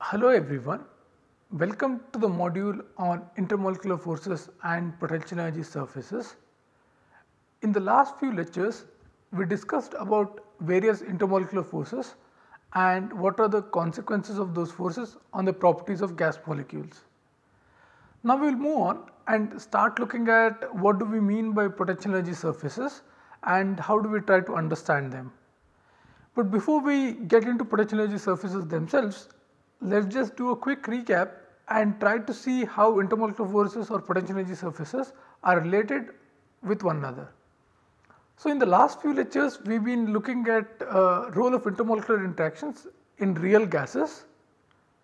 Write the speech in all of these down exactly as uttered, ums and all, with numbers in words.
Hello everyone, welcome to the module on intermolecular forces and potential energy surfaces. In the last few lectures, we discussed about various intermolecular forces and what are the consequences of those forces on the properties of gas molecules. Now we will move on and start looking at what do we mean by potential energy surfaces and how do we try to understand them. But before we get into potential energy surfaces themselves, let us just do a quick recap and try to see how intermolecular forces or potential energy surfaces are related with one another. So in the last few lectures, we have been looking at uh, role of intermolecular interactions in real gases.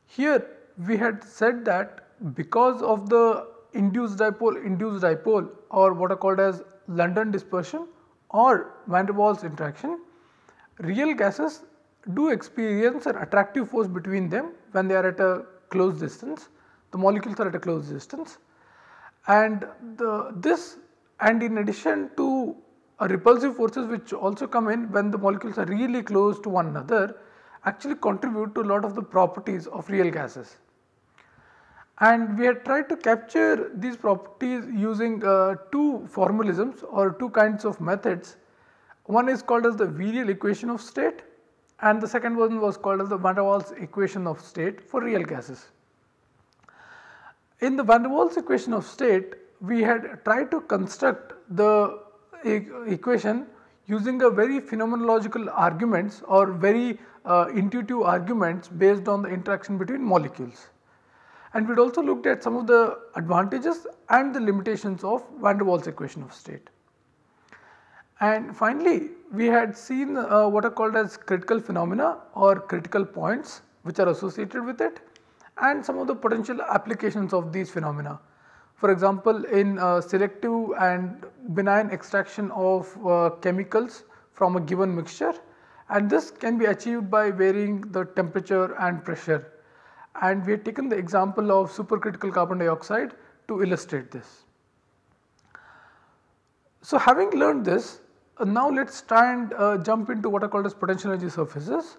Here we had said that because of the induced dipole induced dipole or what are called as London dispersion or Van der Waals interaction, real gases do experience an attractive force between them when they are at a close distance, the molecules are at a close distance, and the, this and in addition to a repulsive forces which also come in when the molecules are really close to one another, actually contribute to a lot of the properties of real gases. And we had tried to capture these properties using uh, two formalisms or two kinds of methods. One is called as the virial equation of state, and the second one was called as the Van der Waals equation of state for real gases. In the Van der Waals equation of state, we had tried to construct the e equation using a very phenomenological arguments or very uh, intuitive arguments based on the interaction between molecules. And we had also looked at some of the advantages and the limitations of Van der Waals equation of state. And finally, we had seen uh, what are called as critical phenomena or critical points which are associated with it and some of the potential applications of these phenomena. For example, in uh, selective and benign extraction of uh, chemicals from a given mixture, and this can be achieved by varying the temperature and pressure, and we have taken the example of supercritical carbon dioxide to illustrate this. So having learned this, Uh, now let us try and uh, jump into what are called as potential energy surfaces,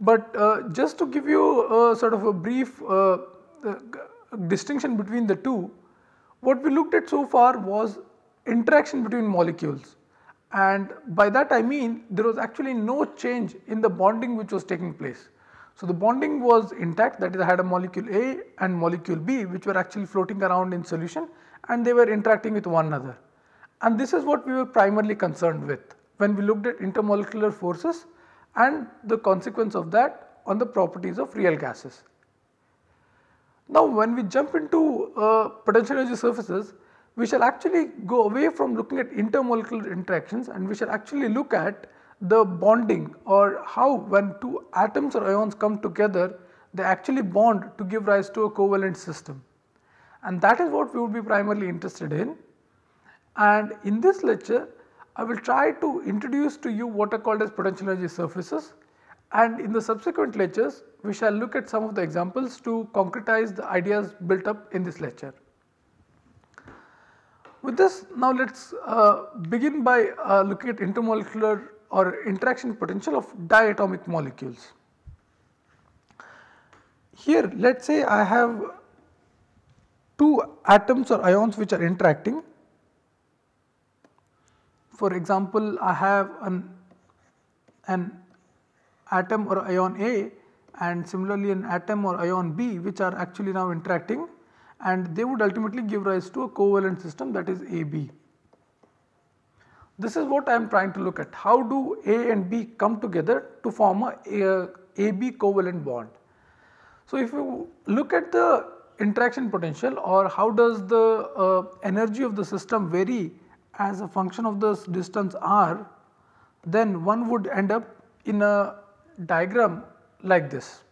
but uh, just to give you a sort of a brief uh, uh, distinction between the two, what we looked at so far was interaction between molecules, and by that I mean there was actually no change in the bonding which was taking place. So the bonding was intact, that is, I had a molecule A and molecule B which were actually floating around in solution and they were interacting with one another. And this is what we were primarily concerned with when we looked at intermolecular forces and the consequence of that on the properties of real gases. Now when we jump into uh, potential energy surfaces, we shall actually go away from looking at intermolecular interactions and we shall actually look at the bonding or how when two atoms or ions come together, they actually bond to give rise to a covalent system. And that is what we would be primarily interested in. And in this lecture, I will try to introduce to you what are called as potential energy surfaces, and in the subsequent lectures, we shall look at some of the examples to concretize the ideas built up in this lecture. With this, now let us uh, begin by uh, looking at intermolecular or interaction potential of diatomic molecules. Here, let us say I have two atoms or ions which are interacting. For example, I have an, an atom or ion A and similarly an atom or ion B which are actually now interacting, and they would ultimately give rise to a covalent system, that is A B. This is what I am trying to look at, how do A and B come together to form a A B covalent bond. So if you look at the interaction potential or how does the uh, energy of the system vary as a function of this distance r, then one would end up in a diagram like this.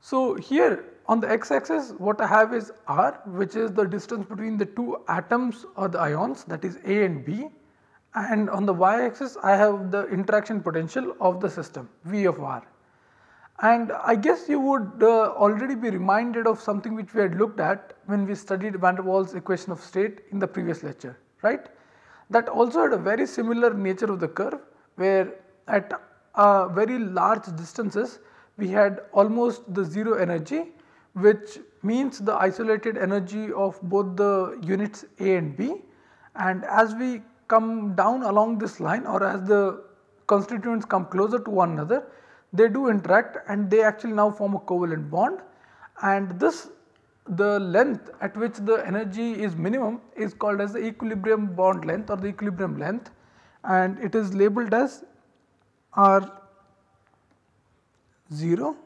So here on the x axis what I have is r, which is the distance between the two atoms or the ions, that is A and B, and on the y axis I have the interaction potential of the system V of r. And I guess you would uh, already be reminded of something which we had looked at when we studied Van der Waals equation of state in the previous lecture, right? That also had a very similar nature of the curve, where at uh, very large distances we had almost the zero energy, which means the isolated energy of both the units A and B, and as we come down along this line or as the constituents come closer to one another, they do interact and they actually now form a covalent bond, and this the length at which the energy is minimum is called as the equilibrium bond length or the equilibrium length, and it is labeled as R zero,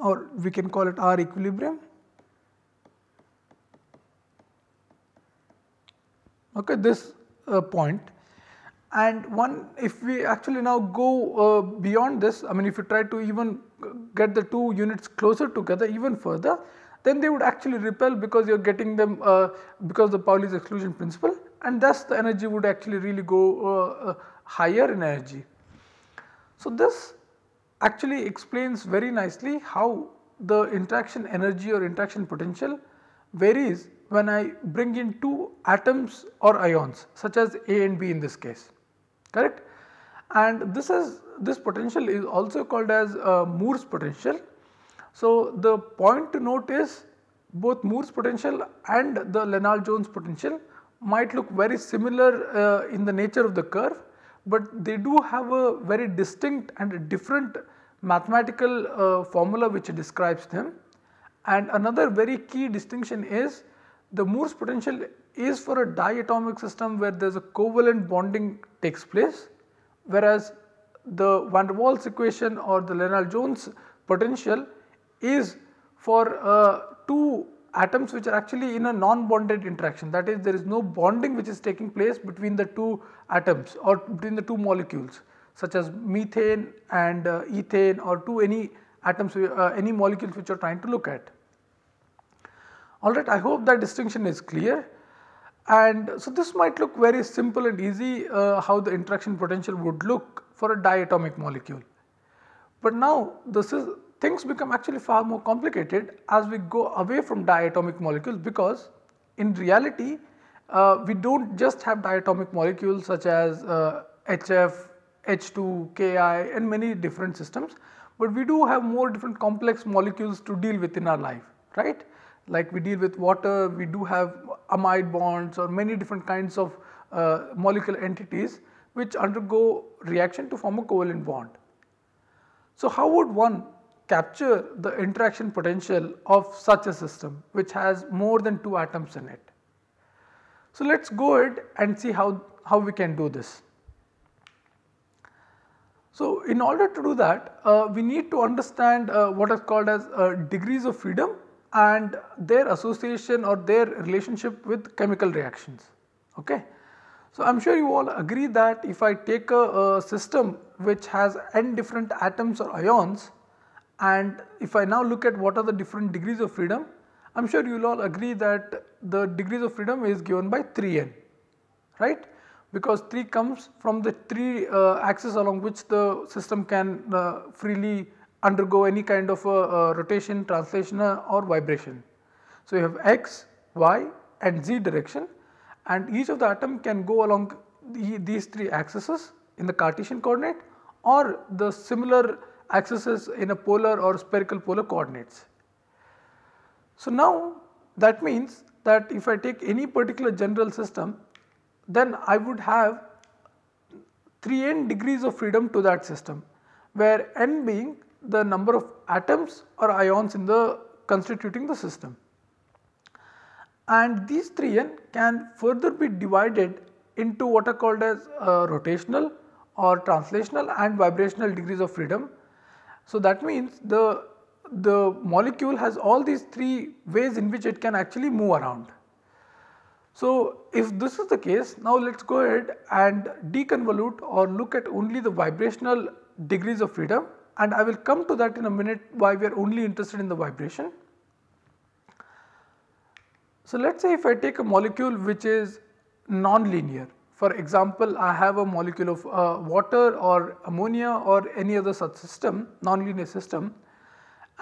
or we can call it R equilibrium. Okay, this uh, point. And one, if we actually now go uh, beyond this, I mean if you try to even get the two units closer together even further, then they would actually repel, because you are getting them uh, because the Pauli's exclusion principle, and thus the energy would actually really go uh, uh, higher in energy. So this actually explains very nicely how the interaction energy or interaction potential varies when I bring in two atoms or ions such as A and B in this case, correct. And this is this potential is also called as uh, Morse potential. So the point to note is both Morse potential and the Lennard-Jones potential might look very similar uh, in the nature of the curve, but they do have a very distinct and a different mathematical uh, formula which describes them. And another very key distinction is the Morse potential is for a diatomic system where there is a covalent bonding takes place, whereas the Van der Waals equation or the Lennard-Jones potential is for uh, two atoms which are actually in a non-bonded interaction, that is there is no bonding which is taking place between the two atoms or between the two molecules such as methane and uh, ethane, or to any atoms uh, any molecules which you are trying to look at. Alright, I hope that distinction is clear. And so this might look very simple and easy uh, how the interaction potential would look for a diatomic molecule, but now this is things become actually far more complicated as we go away from diatomic molecules, because in reality uh, we do not just have diatomic molecules such as uh, H F, H two, K I and many different systems, but we do have more different complex molecules to deal with in our life, right. Like we deal with water, we do have amide bonds or many different kinds of uh, molecular entities which undergo reaction to form a covalent bond. So how would one capture the interaction potential of such a system which has more than two atoms in it? So let us go ahead and see how, how we can do this. So in order to do that, uh, we need to understand uh, what is called as uh, degrees of freedom and their association or their relationship with chemical reactions. Okay. So I am sure you all agree that if I take a, a system which has n different atoms or ions, and if I now look at what are the different degrees of freedom, I am sure you will all agree that the degrees of freedom is given by three n, right, because three comes from the three uh, axes along which the system can uh, freely undergo any kind of a, a rotation, translation or vibration. So you have x, y and z direction, and each of the atom can go along the, these three axes in the Cartesian coordinate or the similar axes in a polar or spherical polar coordinates. So now that means that if I take any particular general system, then I would have three n degrees of freedom to that system, where n being the number of atoms or ions in the constituting the system. And these three n can further be divided into what are called as uh, rotational or translational and vibrational degrees of freedom. So that means the, the molecule has all these three ways in which it can actually move around. So if this is the case, now let us go ahead and deconvolute or look at only the vibrational degrees of freedom, and I will come to that in a minute why we are only interested in the vibration. So let us say if I take a molecule which is non-linear, for example I have a molecule of uh, water or ammonia or any other such system, non-linear system,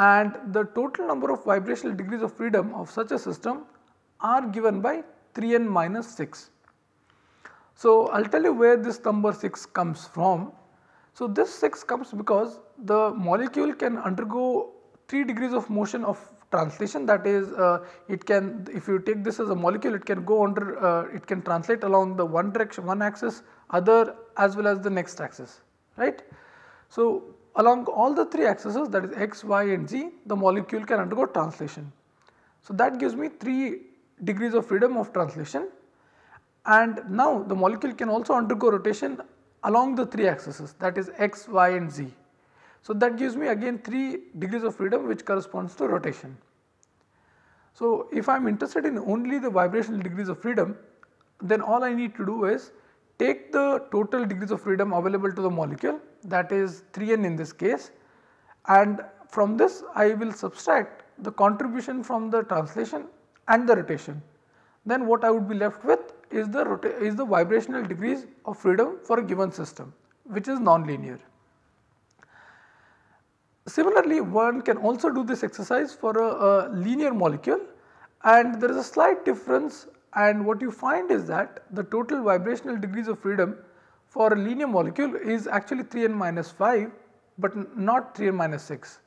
and the total number of vibrational degrees of freedom of such a system are given by three n minus six. So, I will tell you where this number six comes from. So, this six comes because the molecule can undergo three degrees of motion of translation, that is uh, it can, if you take this as a molecule, it can go under, uh, it can translate along the one direction, one axis, other as well as the next axis, right. So, along all the three axes, that is x, y and z, the molecule can undergo translation. So, that gives me three degrees of freedom of translation, and now the molecule can also undergo rotation along the three axes, that is x, y and z. So, that gives me again three degrees of freedom which corresponds to rotation. So, if I am interested in only the vibrational degrees of freedom, then all I need to do is take the total degrees of freedom available to the molecule, that is three n in this case, and from this I will subtract the contribution from the translation and the rotation. Then what I would be left with is the is the vibrational degrees of freedom for a given system, which is nonlinear. Similarly, one can also do this exercise for a, a linear molecule, and there is a slight difference, and what you find is that the total vibrational degrees of freedom for a linear molecule is actually three n minus five, but not three n minus six.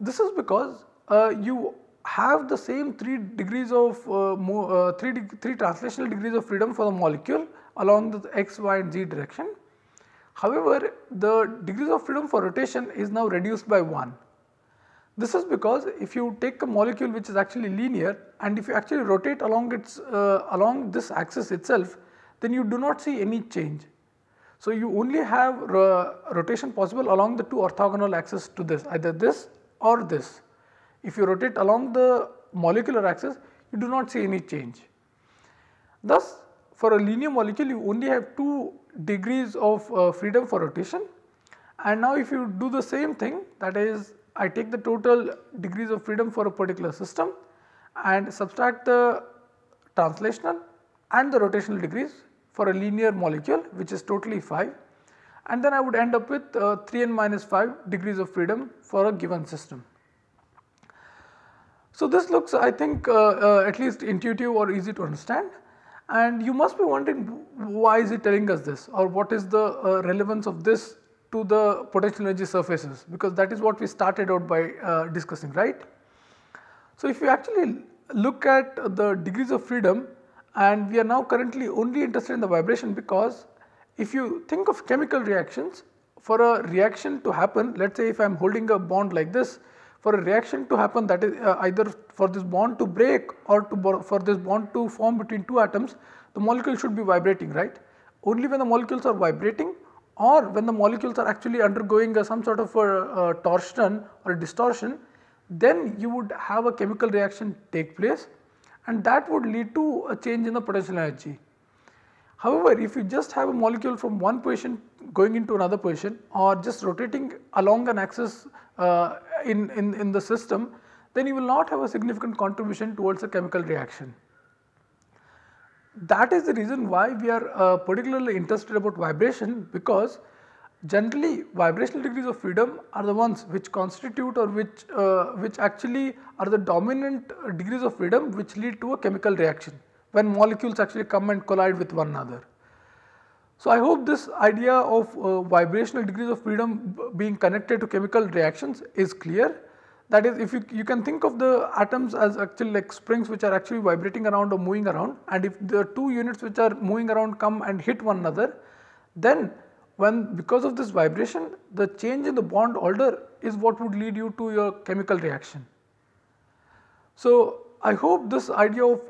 This is because uh, you have the same three degrees of uh, mo uh, three, de three translational degrees of freedom for the molecule along the x, y and z direction. However, the degrees of freedom for rotation is now reduced by one. This is because if you take a molecule which is actually linear, and if you actually rotate along its uh, along this axis itself, then you do not see any change. So, you only have rotation possible along the two orthogonal axes to this, either this or this. If you rotate along the molecular axis, you do not see any change. Thus, for a linear molecule, you only have two degrees of uh, freedom for rotation, and now if you do the same thing, that is I take the total degrees of freedom for a particular system and subtract the translational and the rotational degrees for a linear molecule, which is totally five, and then I would end up with uh, three n minus five degrees of freedom for a given system. So, this looks, I think, uh, uh, at least intuitive or easy to understand, and you must be wondering why is he telling us this, or what is the uh, relevance of this to the potential energy surfaces, because that is what we started out by uh, discussing, right. So, if you actually look at the degrees of freedom, and we are now currently only interested in the vibration, because if you think of chemical reactions, for a reaction to happen, let us say if I am holding a bond like this, for a reaction to happen, that is uh, either for this bond to break or to for this bond to form between two atoms, the molecule should be vibrating, right. Only when the molecules are vibrating or when the molecules are actually undergoing uh, some sort of a, a torsion or a distortion, then you would have a chemical reaction take place, and that would lead to a change in the potential energy. However, if you just have a molecule from one position going into another position, or just rotating along an axis uh, in, in, in the system, then you will not have a significant contribution towards a chemical reaction. That is the reason why we are uh, particularly interested about vibration, because generally vibrational degrees of freedom are the ones which constitute or which, uh, which actually are the dominant degrees of freedom which lead to a chemical reaction, when molecules actually come and collide with one another. So, I hope this idea of uh, vibrational degrees of freedom being connected to chemical reactions is clear. That is, if you, you can think of the atoms as actually like springs which are actually vibrating around or moving around, and if the two units which are moving around come and hit one another, then when because of this vibration, the change in the bond order is what would lead you to your chemical reaction. So, I hope this idea of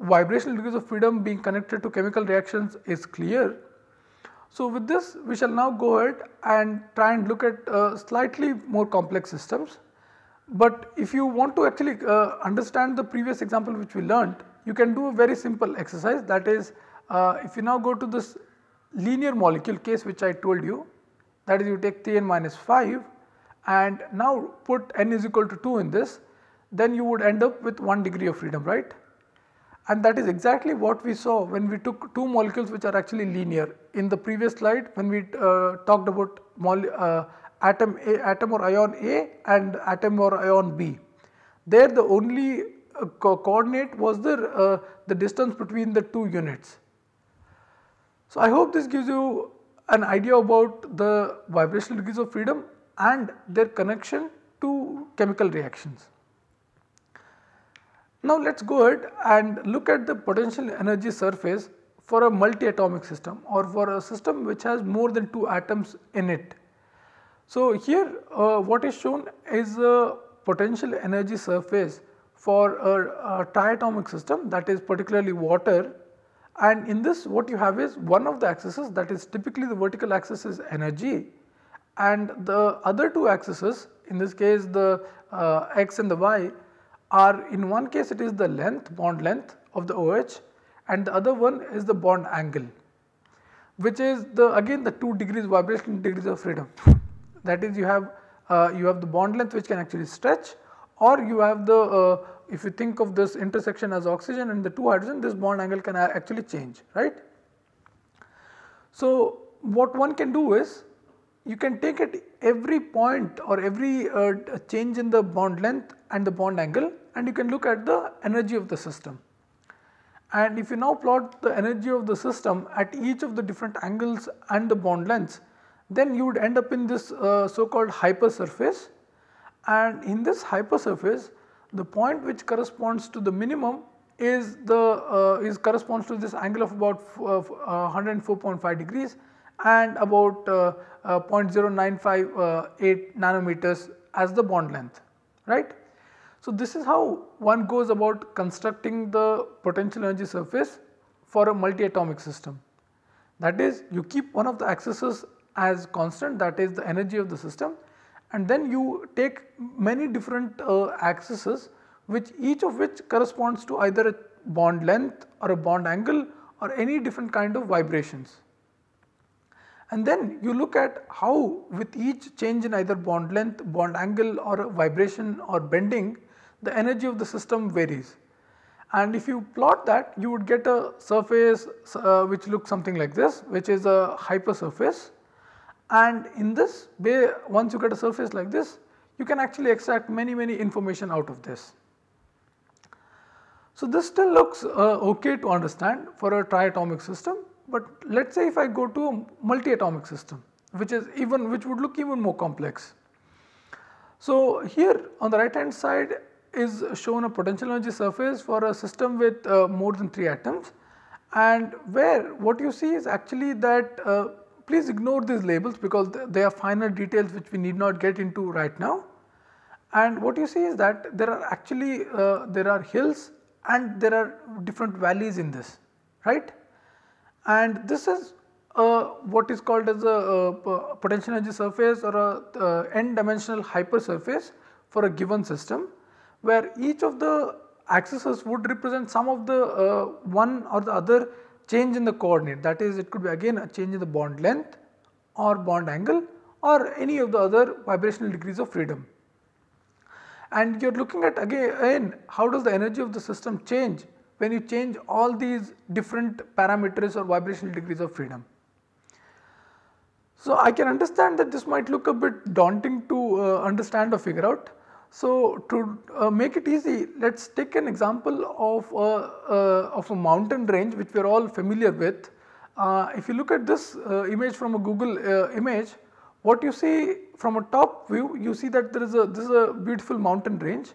vibrational degrees of freedom being connected to chemical reactions is clear. So, with this we shall now go ahead and try and look at uh, slightly more complex systems. But if you want to actually uh, understand the previous example which we learnt, you can do a very simple exercise, that is uh, if you now go to this linear molecule case which I told you, that is you take three n minus five and now put n is equal to two in this, then you would end up with one degree of freedom, right. And that is exactly what we saw when we took two molecules which are actually linear in the previous slide, when we uh, talked about mole, uh, atom A, atom or ion A and atom or ion B. There the only uh, co coordinate was the, uh, the distance between the two units. So, I hope this gives you an idea about the vibrational degrees of freedom and their connection to chemical reactions. Now, let us go ahead and look at the potential energy surface for a multi-atomic system or for a system which has more than two atoms in it. So, here uh, what is shown is a potential energy surface for a, a triatomic system, that is particularly water, and in this what you have is one of the axes, that is typically the vertical axis, is energy, and the other two axes, in this case the uh, x and the y, are in one case it is the length, bond length of the OH, and the other one is the bond angle, which is the again the two degrees vibrational degrees of freedom. That is, you have uh, you have the bond length which can actually stretch, or you have the uh, if you think of this intersection as oxygen and the two hydrogen, this bond angle can actually change, right. So, what one can do is you can take at every point or every uh, change in the bond length and the bond angle, and you can look at the energy of the system. And if you now plot the energy of the system at each of the different angles and the bond lengths, then you would end up in this uh, so called hypersurface, and in this hypersurface the point which corresponds to the minimum is the uh, is corresponds to this angle of about one hundred four point five degrees and about uh, uh, zero point zero nine five eight nanometers as the bond length, right. So, this is how one goes about constructing the potential energy surface for a multi-atomic system. That is, you keep one of the axes as constant, that is the energy of the system, and then you take many different uh, axes which each of which corresponds to either a bond length or a bond angle or any different kind of vibrations. And then you look at how with each change in either bond length, bond angle or vibration or bending, the energy of the system varies. And if you plot that, you would get a surface uh, which looks something like this, which is a hypersurface. And in this way, once you get a surface like this, you can actually extract many many information out of this. So, this still looks uh, okay to understand for a triatomic system, but let us say if I go to a multi-atomic system, which is even which would look even more complex. So, here on the right hand side is shown a potential energy surface for a system with uh, more than three atoms, and where what you see is actually that uh, please ignore these labels because they are final details which we need not get into right now. And what you see is that there are actually uh, there are hills and there are different valleys in this, right. And this is uh, what is called as a uh, potential energy surface or a uh, n dimensional hypersurface for a given system, where each of the axes would represent some of the uh, one or the other change in the coordinate, that is it could be again a change in the bond length or bond angle or any of the other vibrational degrees of freedom. And you are looking at again how does the energy of the system change when you change all these different parameters or vibrational degrees of freedom. So, I can understand that this might look a bit daunting to uh, understand or figure out. So, to uh, make it easy, let us take an example of a, uh, of a mountain range which we are all familiar with. Uh, if you look at this uh, image from a Google uh, image, what you see from a top view, you see that there is a this is a beautiful mountain range,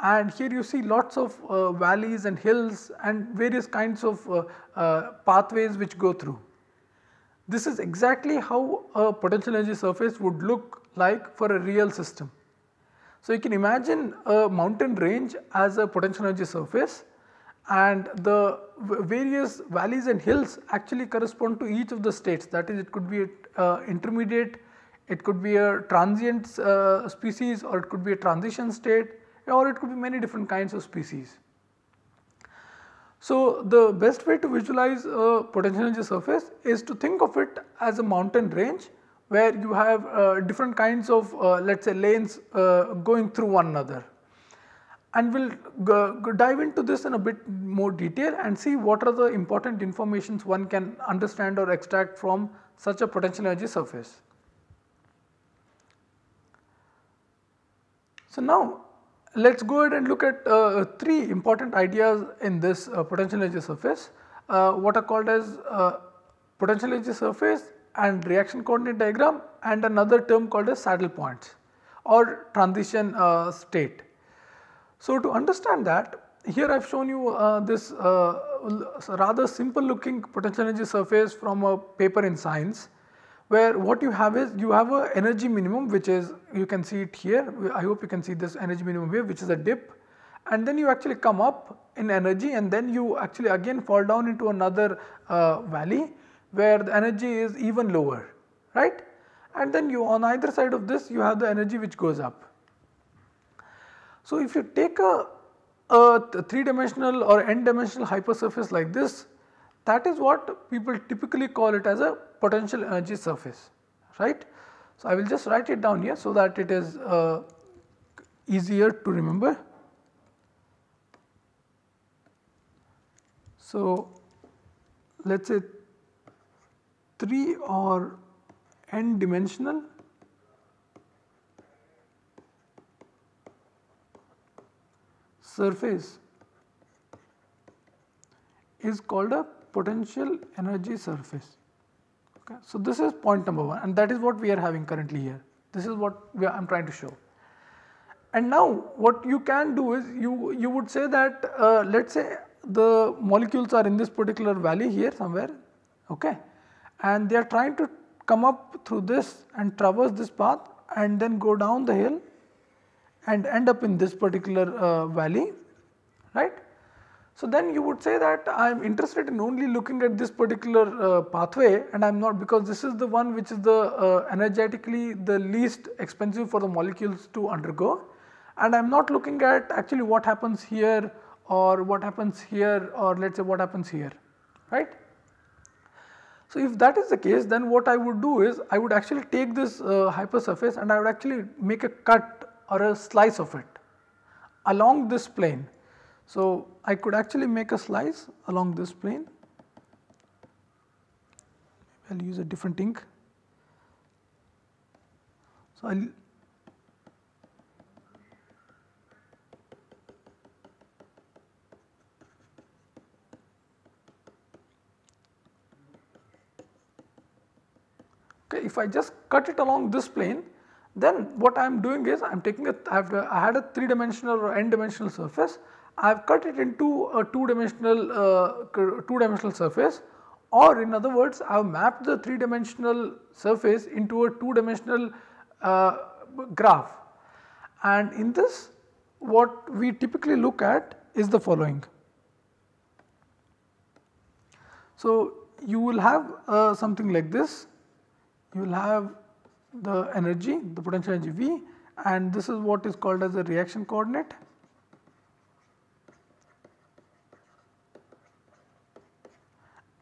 and here you see lots of uh, valleys and hills and various kinds of uh, uh, pathways which go through. This is exactly how a potential energy surface would look like for a real system. So, you can imagine a mountain range as a potential energy surface, and the various valleys and hills actually correspond to each of the states, that is it could be a uh, intermediate, it could be a transient uh, species, or it could be a transition state, or it could be many different kinds of species. So, the best way to visualize a potential energy surface is to think of it as a mountain range, where you have uh, different kinds of uh, let us say lanes uh, going through one another. And we will go, go dive into this in a bit more detail and see what are the important informations one can understand or extract from such a potential energy surface. So now let us go ahead and look at uh, three important ideas in this uh, potential energy surface, uh, what are called as uh, potential energy surface and reaction coordinate diagram, and another term called as saddle points or transition uh, state. So to understand that, here I have shown you uh, this uh, rather simple looking potential energy surface from a paper in Science, where what you have is you have a energy minimum, which is, you can see it here, I hope you can see this energy minimum here, which is a dip, and then you actually come up in energy, and then you actually again fall down into another uh, valley where the energy is even lower, right? And then you, on either side of this, you have the energy which goes up. So if you take a a three dimensional or n dimensional hypersurface like this, that is what people typically call it as a potential energy surface, right. So I will just write it down here so that it is uh, easier to remember. So let us say three or n dimensional surface is called a potential energy surface. Okay. So this is point number one, and that is what we are having currently here. This is what we are, I am trying to show. And now what you can do is you, you would say that uh, let us say the molecules are in this particular valley here somewhere, okay, and they are trying to come up through this and traverse this path and then go down the hill and end up in this particular uh, valley, right. So then you would say that I am interested in only looking at this particular uh, pathway, and I am not, because this is the one which is the uh, energetically the least expensive for the molecules to undergo, and I am not looking at actually what happens here or what happens here, or let us say what happens here, right. So if that is the case, then what I would do is I would actually take this uh, hypersurface and I would actually make a cut or a slice of it along this plane. So I could actually make a slice along this plane. I will use a different ink. So I'll okay, if I just cut it along this plane, then what I am doing is I am taking a, I have I had a three dimensional or n dimensional surface, I have cut it into a two dimensional uh, two dimensional surface, or in other words I have mapped the three dimensional surface into a two dimensional uh, graph. And in this, what we typically look at is the following. So you will have uh, something like this, you will have the energy, the potential energy V, and this is what is called as a reaction coordinate.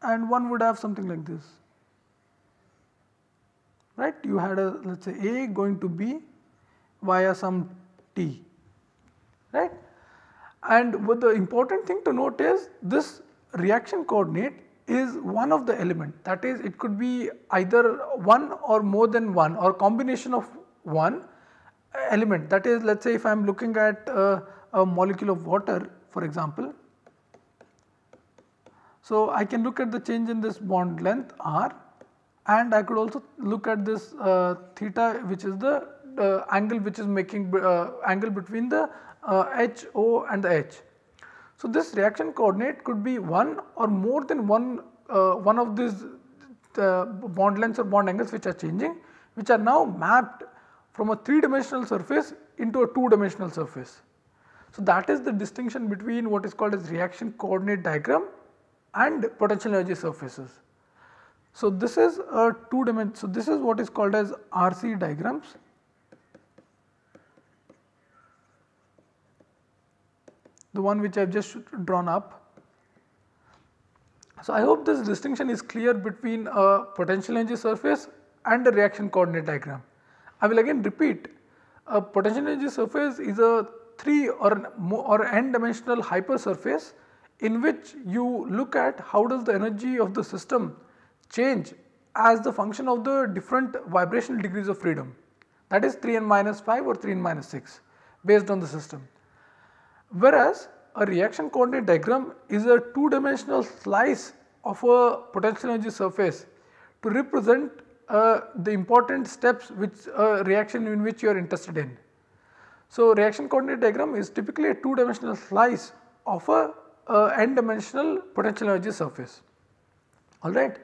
And one would have something like this, right? You had a, let us say, A going to B via some T, right? And what the important thing to note is this reaction coordinate is one of the element, that is it could be either one or more than one or combination of one element. That is, let us say if I am looking at uh, a molecule of water, for example. So I can look at the change in this bond length R, and I could also look at this uh, theta, which is the uh, angle which is making uh, angle between the uh, H, O and the H. So this reaction coordinate could be one or more than one, uh, one of these uh, bond lengths or bond angles which are changing, which are now mapped from a three dimensional surface into a two dimensional surface. So that is the distinction between what is called as reaction coordinate diagram and potential energy surfaces. So this is a two dimension, so this is what is called as R C diagrams. The one which I have just drawn up. So I hope this distinction is clear between a potential energy surface and a reaction coordinate diagram. I will again repeat, a potential energy surface is a three or an, or n dimensional hypersurface in which you look at how does the energy of the system change as the function of the different vibrational degrees of freedom, that is three n minus five or three n minus six. based on the system. Whereas a reaction coordinate diagram is a two dimensional slice of a potential energy surface to represent uh, the important steps which uh, reaction in which you are interested in. So, reaction coordinate diagram is typically a two dimensional slice of a uh, n dimensional potential energy surface, alright.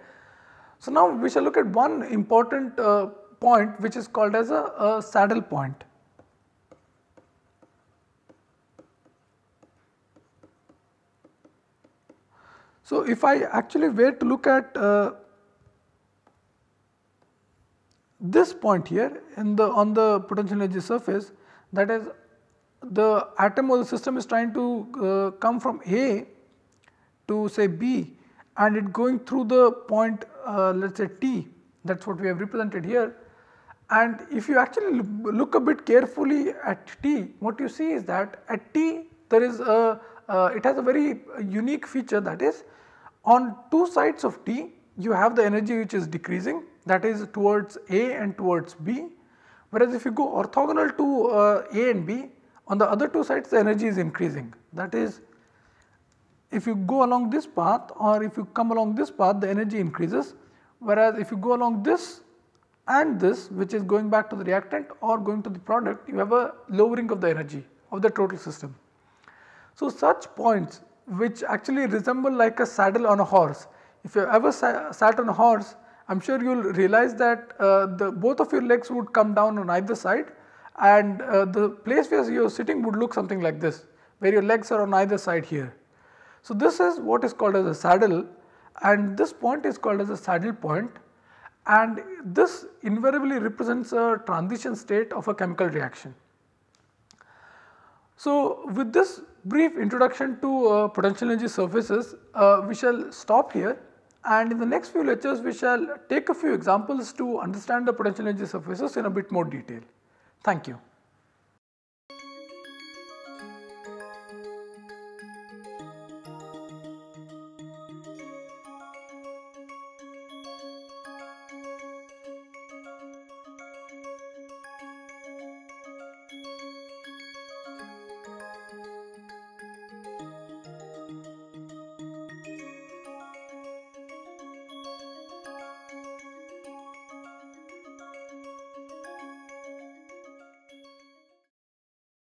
So, now we shall look at one important uh, point which is called as a, a saddle point. So, if I actually were to look at uh, this point here in the on the potential energy surface, that is the atom of the system is trying to uh, come from A to say B and it going through the point uh, let us say T, that is what we have represented here. And if you actually look a bit carefully at T, what you see is that at T there is a uh, it has a very unique feature, that is on two sides of T you have the energy which is decreasing, that is towards A and towards B, whereas if you go orthogonal to uh, A and B, on the other two sides the energy is increasing. That is, if you go along this path or if you come along this path the energy increases, whereas if you go along this and this, which is going back to the reactant or going to the product, you have a lowering of the energy of the total system. So, such points which actually resemble like a saddle on a horse. If you ever sa sat on a horse, I am sure you will realize that uh, the both of your legs would come down on either side and uh, the place where you are sitting would look something like this, where your legs are on either side here. So, this is what is called as a saddle, and this point is called as a saddle point, and this invariably represents a transition state of a chemical reaction. So, with this brief introduction to uh, potential energy surfaces, uh, we shall stop here, and in the next few lectures we shall take a few examples to understand the potential energy surfaces in a bit more detail. Thank you.